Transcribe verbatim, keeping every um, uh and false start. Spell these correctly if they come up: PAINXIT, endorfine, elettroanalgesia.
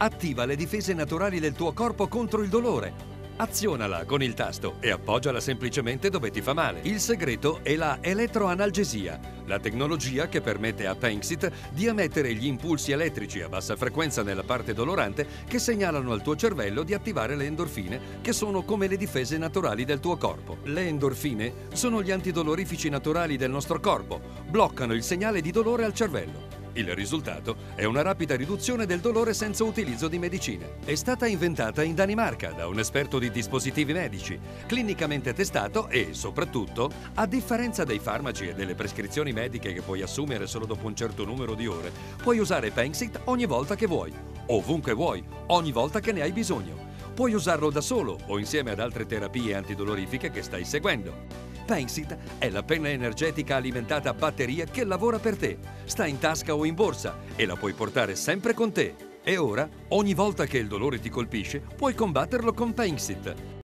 Attiva le difese naturali del tuo corpo contro il dolore. Azionala con il tasto e appoggiala semplicemente dove ti fa male. Il segreto è la elettroanalgesia, la tecnologia che permette a PAINXIT di emettere gli impulsi elettrici a bassa frequenza nella parte dolorante che segnalano al tuo cervello di attivare le endorfine, che sono come le difese naturali del tuo corpo. Le endorfine sono gli antidolorifici naturali del nostro corpo, bloccano il segnale di dolore al cervello. Il risultato è una rapida riduzione del dolore senza utilizzo di medicine. È stata inventata in Danimarca da un esperto di dispositivi medici, clinicamente testato e, soprattutto, a differenza dei farmaci e delle prescrizioni mediche che puoi assumere solo dopo un certo numero di ore, puoi usare PAINXIT ogni volta che vuoi, ovunque vuoi, ogni volta che ne hai bisogno. Puoi usarlo da solo o insieme ad altre terapie antidolorifiche che stai seguendo. PAINXIT è la penna energetica alimentata a batteria che lavora per te. Sta in tasca o in borsa e la puoi portare sempre con te. E ora, ogni volta che il dolore ti colpisce, puoi combatterlo con PAINXIT.